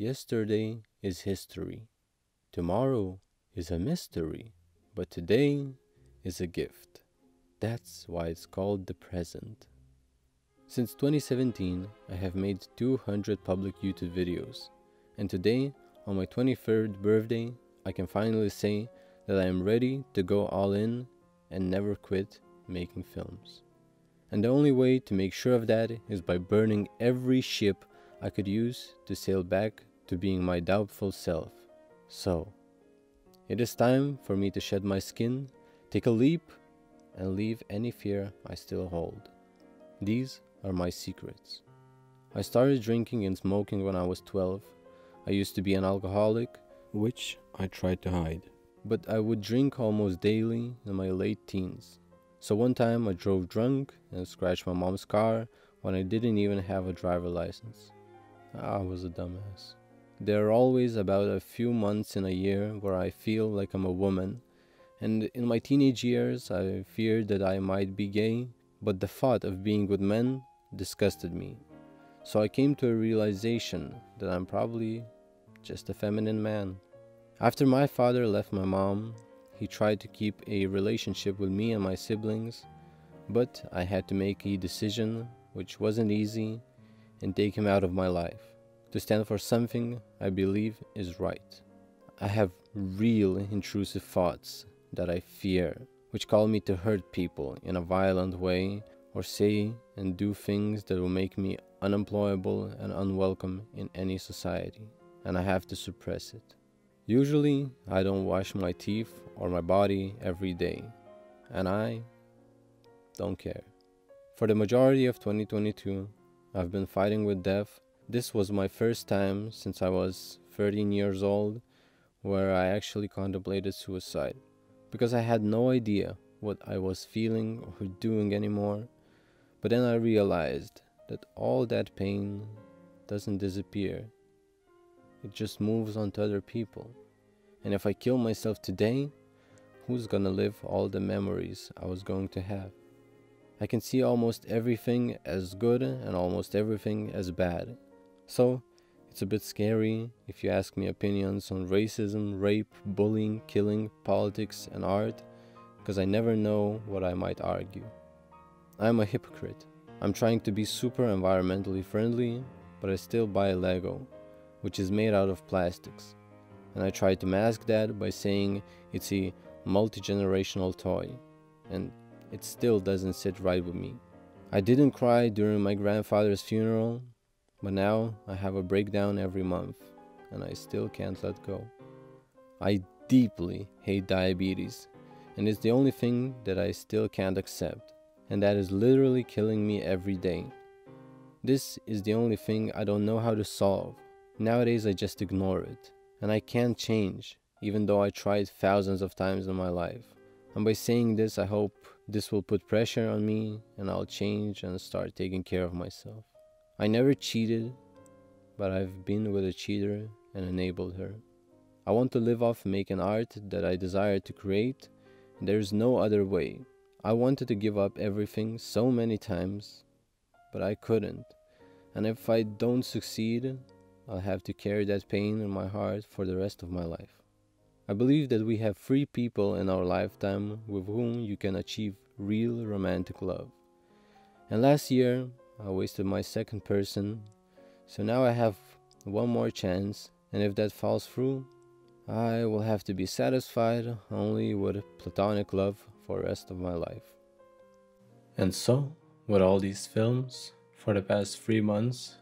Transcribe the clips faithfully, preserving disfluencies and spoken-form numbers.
Yesterday is history. Tomorrow is a mystery. But today is a gift. That's why it's called the present. Since twenty seventeen, I have made two hundred public YouTube videos. And today, on my twenty-third birthday, I can finally say that I am ready to go all in and never quit making films. And the only way to make sure of that is by burning every ship I could use to sail back to being my doubtful self. So, it is time for me to shed my skin, take a leap, and leave any fear I still hold. These are my secrets. I started drinking and smoking when I was twelve. I used to be an alcoholic, which I tried to hide. But I would drink almost daily in my late teens. So one time I drove drunk and scratched my mom's car when I didn't even have a driver's license. I was a dumbass. There are always about a few months in a year where I feel like I'm a woman. And in my teenage years I feared that I might be gay, but the thought of being with men disgusted me. So I came to a realization that I'm probably just a feminine man. After my father left my mom, he tried to keep a relationship with me and my siblings, but I had to make a decision, which wasn't easy, and take him out of my life, to stand for something I believe is right. I have real intrusive thoughts that I fear, which call me to hurt people in a violent way, or say and do things that will make me unemployable and unwelcome in any society, and I have to suppress it. Usually, I don't wash my teeth or my body every day, and I don't care. For the majority of twenty twenty-two, I've been fighting with death. This was my first time since I was thirteen years old where I actually contemplated suicide, because I had no idea what I was feeling or doing anymore. But then I realized that all that pain doesn't disappear. It just moves on to other people. And if I kill myself today, who's gonna live all the memories I was going to have? I can see almost everything as good and almost everything as bad. So, it's a bit scary if you ask me opinions on racism, rape, bullying, killing, politics, and art, because I never know what I might argue. I'm a hypocrite. I'm trying to be super environmentally friendly, but I still buy Lego, which is made out of plastics, and I try to mask that by saying it's a multi-generational toy, and it still doesn't sit right with me. I didn't cry during my grandfather's funeral, but now I have a breakdown every month, and I still can't let go. I deeply hate diabetes, and it's the only thing that I still can't accept, and that is literally killing me every day. This is the only thing I don't know how to solve. Nowadays I just ignore it, and I can't change, even though I tried thousands of times in my life. And by saying this, I hope this will put pressure on me, and I'll change and start taking care of myself. I never cheated, but I've been with a cheater and enabled her. I want to live off making art that I desire to create, and there's no other way. I wanted to give up everything so many times, but I couldn't, and if I don't succeed, I'll have to carry that pain in my heart for the rest of my life. I believe that we have three people in our lifetime with whom you can achieve real romantic love. And last year, I wasted my second person, so now I have one more chance, and if that falls through, I will have to be satisfied only with platonic love for the rest of my life. And so, with all these films, for the past three months,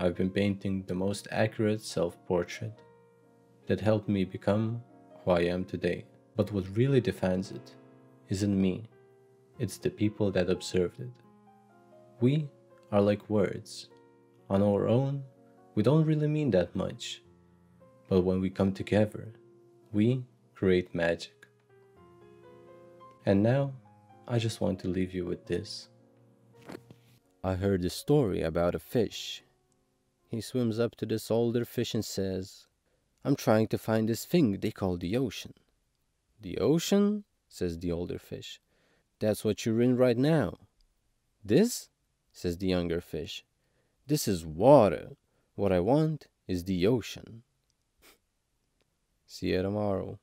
I've been painting the most accurate self-portrait that helped me become who I am today. But what really defines it isn't me, it's the people that observed it. We are like words. On our own, we don't really mean that much. But when we come together, we create magic. And now, I just want to leave you with this. I heard a story about a fish. He swims up to this older fish and says, "I'm trying to find this thing they call the ocean." "The ocean?" says the older fish. "That's what you're in right now." "This?" says the younger fish. "This is water. What I want is the ocean. See you tomorrow.